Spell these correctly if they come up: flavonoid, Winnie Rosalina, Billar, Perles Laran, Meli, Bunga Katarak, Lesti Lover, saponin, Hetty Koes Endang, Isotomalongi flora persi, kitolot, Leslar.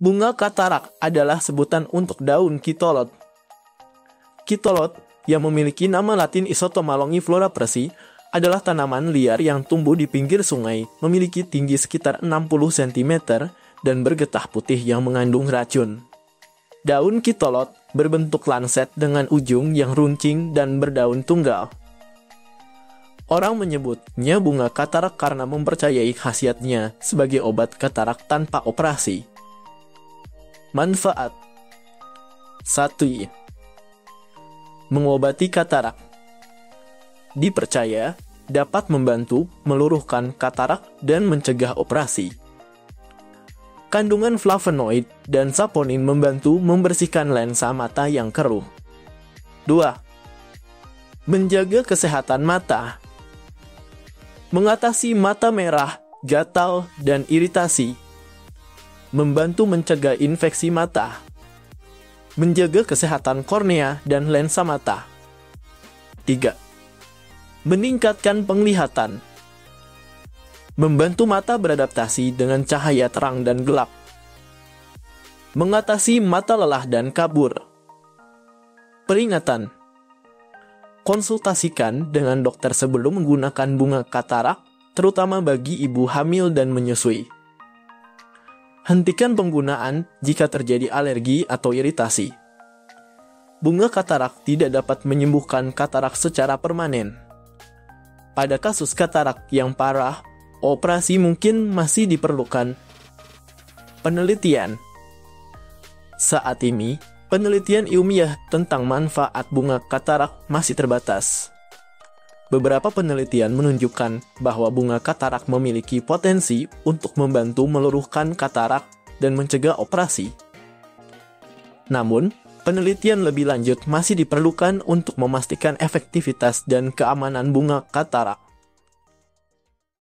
Bunga katarak adalah sebutan untuk daun kitolot. Kitolot, yang memiliki nama latin Isotomalongi flora persi, adalah tanaman liar yang tumbuh di pinggir sungai, memiliki tinggi sekitar 60 cm, dan bergetah putih yang mengandung racun. Daun kitolot berbentuk lanset dengan ujung yang runcing dan berdaun tunggal. Orang menyebutnya bunga katarak karena mempercayai khasiatnya sebagai obat katarak tanpa operasi. Manfaat 1. Mengobati katarak. Dipercaya dapat membantu meluruhkan katarak dan mencegah operasi. Kandungan flavonoid dan saponin membantu membersihkan lensa mata yang keruh. 2. Menjaga kesehatan mata. Mengatasi mata merah, gatal, dan iritasi. Membantu mencegah infeksi mata. Menjaga kesehatan kornea dan lensa mata. 3. Meningkatkan penglihatan. Membantu mata beradaptasi dengan cahaya terang dan gelap. Mengatasi mata lelah dan kabur. Peringatan: konsultasikan dengan dokter sebelum menggunakan bunga katarak, terutama bagi ibu hamil dan menyusui. Hentikan penggunaan jika terjadi alergi atau iritasi. Bunga katarak tidak dapat menyembuhkan katarak secara permanen. Pada kasus katarak yang parah, operasi mungkin masih diperlukan. Penelitian. Saat ini, penelitian ilmiah tentang manfaat bunga katarak masih terbatas. Beberapa penelitian menunjukkan bahwa bunga katarak memiliki potensi untuk membantu meluruhkan katarak dan mencegah operasi. Namun, penelitian lebih lanjut masih diperlukan untuk memastikan efektivitas dan keamanan bunga katarak.